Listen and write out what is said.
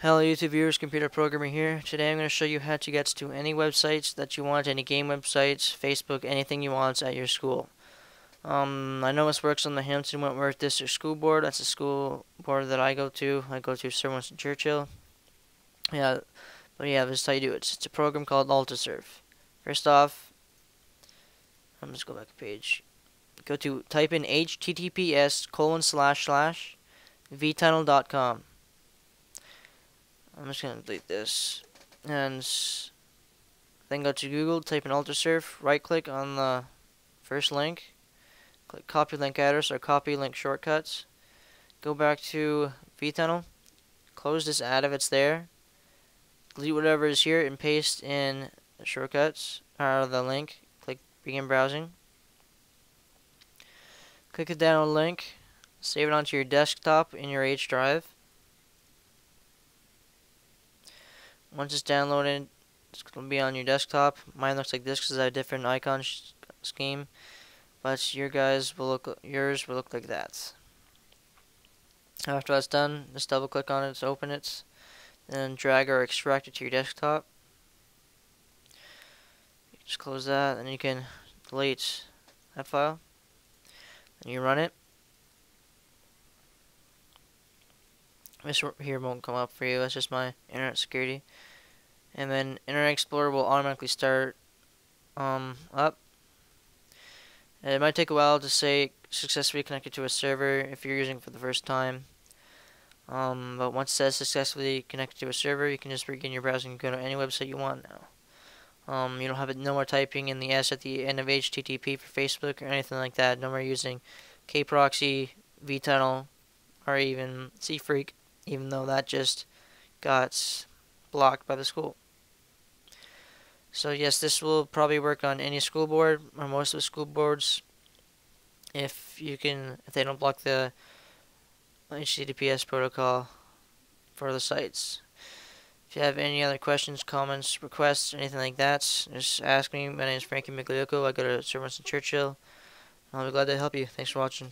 Hello YouTube viewers, Computer Programming here. Today I'm going to show you how to get to any websites that you want, any game websites, Facebook, anything you want at your school. I know this works on the Hamilton Wentworth District School Board. That's the school board that I go to. I go to Sir Winston Churchill. Yeah, but yeah, this is how you do it. It's a program called UltraSurf. First off, I'm just go back a page. Go to type in https://vtunnel.com. I'm just going to delete this, and then go to Google, type in UltraSurf, right-click on the first link, click Copy Link Address or Copy Link Shortcuts, go back to vTunnel, close this out if it's there, delete whatever is here, and paste in the shortcuts, or the link, click Begin Browsing, click the download link, save it onto your desktop in your H drive. Once it's downloaded, it's going to be on your desktop. Mine looks like this because I have a different icon scheme, but yours will look like that. After that's done, just double click on it, open it, then drag or extract it to your desktop. Just close that, and you can delete that file. Then you run it. This here won't come up for you, that's just my internet security. And then Internet Explorer will automatically start up. And it might take a while to say successfully connected to a server if you're using it for the first time. But once it says successfully connected to a server, you can just begin your browsing and go to any website you want now. You don't have no more typing in the S at the end of HTTP for Facebook or anything like that. No more using Kproxy, vTunnel, or even Seafreak, even though that just got blocked by the school. So yes, this will probably work on any school board or most of the school boards if they don't block the HTTPS protocol for the sites. If you have any other questions, comments, requests, anything like that, just ask me. My name is Frankie Magliocco. I go to Sir Winston Churchill. I'll be glad to help you. Thanks for watching.